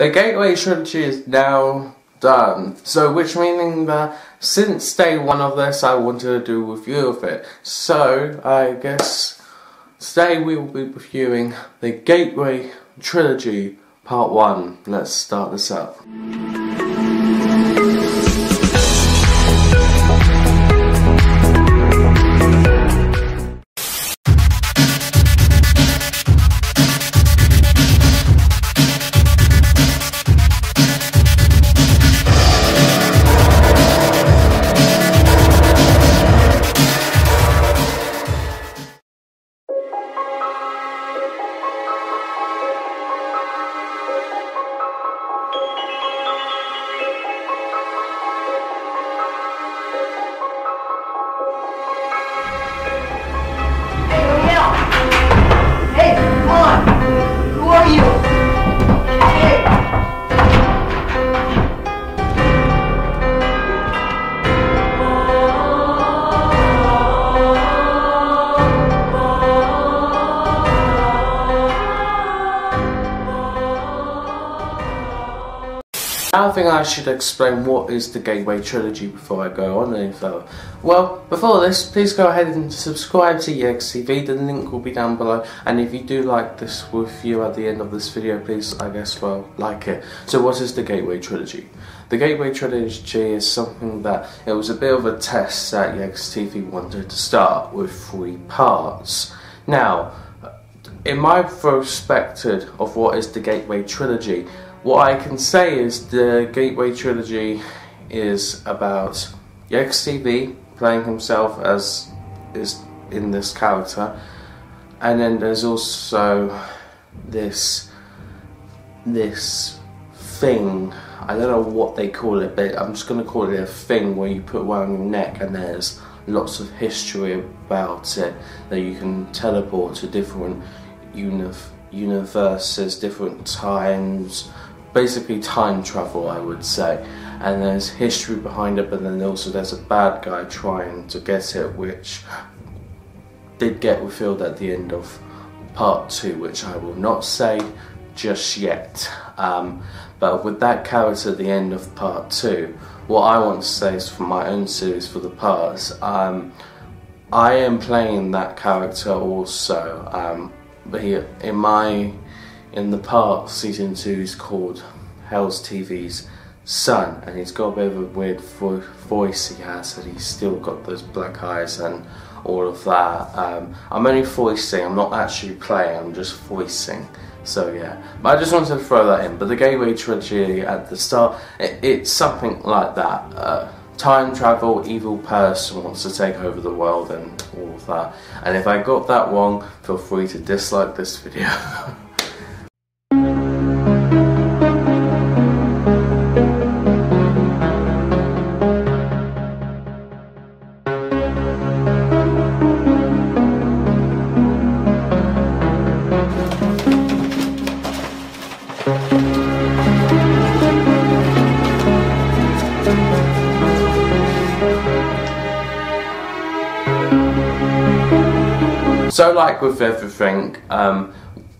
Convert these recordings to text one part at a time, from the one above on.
The Gateway Trilogy is now done, so which meaning that since day one of this I wanted to do a review of it. So I guess today we will be reviewing The Gateway Trilogy Part 1. Let's start this up. I think I should explain what is the Gateway Trilogy before I go on any further. Well, before this, please go ahead and subscribe to YegsTv, the link will be down below, and if you do like this review at the end of this video, please, I guess, well, like it. So what is the Gateway Trilogy? The Gateway Trilogy is something that, it was a bit of a test that YegsTv wanted to start with 3 parts. Now, in my perspective of what is the Gateway Trilogy, what I can say is the Gateway Trilogy is about YegsTv playing himself as is in this character, and then there's also this thing, I don't know what they call it, but I'm just going to call it a thing where you put around your neck and there's lots of history about it that you can teleport to different universes, different times. Basically time travel, I would say, and there's history behind it, but then also there's a bad guy trying to get it, which did get revealed at the end of part 2, which I will not say just yet, but with that character at the end of part 2, what I want to say is for my own series for the parts, I am playing that character also, but in the part, season 2 is called Hell's TV's son, and he's got a bit of a weird voice he has, and he's still got those black eyes and all of that. I'm only voicing, I'm not actually playing, I'm just voicing, so yeah. But I just wanted to throw that in, but the Gateway Trilogy at the start, it's something like that. Time travel, evil person wants to take over the world and all of that. And if I got that wrong, feel free to dislike this video. So like with everything,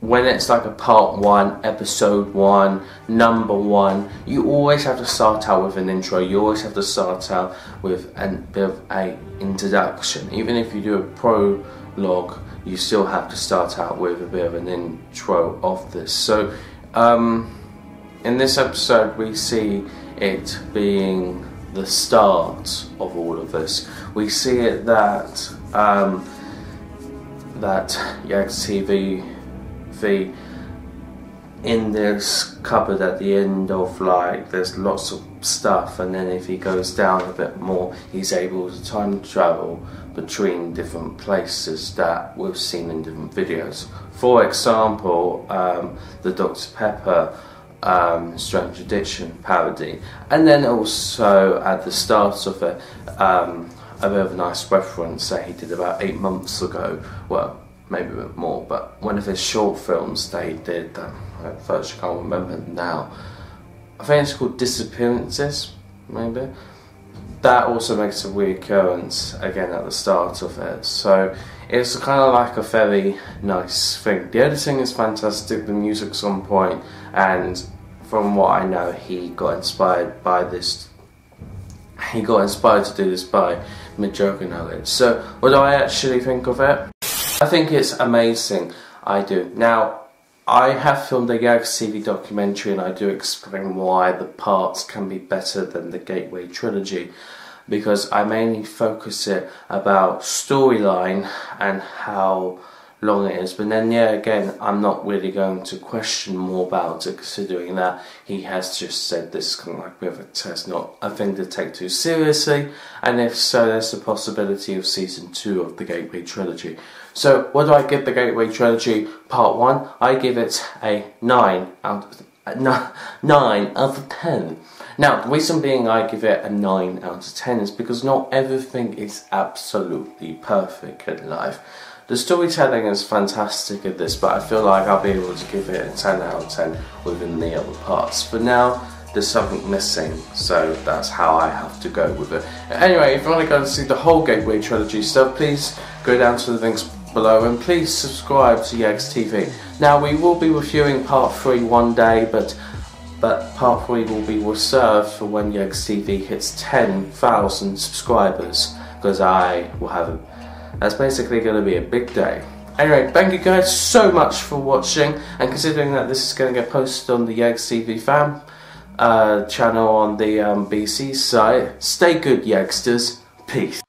when it's like a part 1, episode 1, number 1, you always have to start out with an intro, you always have to start out with a bit of an introduction. Even if you do a prologue, you still have to start out with a bit of an intro of this. So in this episode we see it being the start of all of this. We see it that YegsTv in this cupboard at the end of, like, there's lots of stuff, and then if he goes down a bit more he's able to time travel between different places that we've seen in different videos. For example, the Dr Pepper Strange Addiction parody, and then also at the start of it, a bit of a nice reference that he did about 8 months ago, well, maybe a bit more, but one of his short films that he did, at first I can't remember now, I think it's called Disappearances, maybe? That also makes a reoccurrence again at the start of it, so it's kind of like a very nice thing. The editing is fantastic, the music's on point, and from what I know, he got inspired by this. He got inspired to do this by Majorana. So, what do I actually think of it? I think it's amazing. I do. Now, I have filmed a YegsTv documentary, and I do explain why the parts can be better than the Gateway Trilogy, because I mainly focus it about storyline and how long it is. But then, yeah, again, I'm not really going to question more about it, considering that he has just said this kind of like with a test, not a thing to take too seriously, and if so, there's the possibility of season 2 of the Gateway Trilogy. So what do I give the Gateway Trilogy part 1? I give it a 9 out of 10. Now, the reason being I give it a 9 out of 10 is because not everything is absolutely perfect in life. The storytelling is fantastic at this, but I feel like I'll be able to give it a 10 out of 10 within the other parts. But now, there's something missing, so that's how I have to go with it. Anyway, if you want to go and see the whole Gateway Trilogy stuff, please go down to the links below and please subscribe to YegsTv. Now, we will be reviewing part 3 one day, but part 3 will be reserved for when YegsTv hits 10,000 subscribers, because I will have a... That's basically going to be a big day. Anyway, thank you guys so much for watching, and considering that this is going to get posted on the YegsTv fan channel on the BC site, stay good, Yegsters. Peace.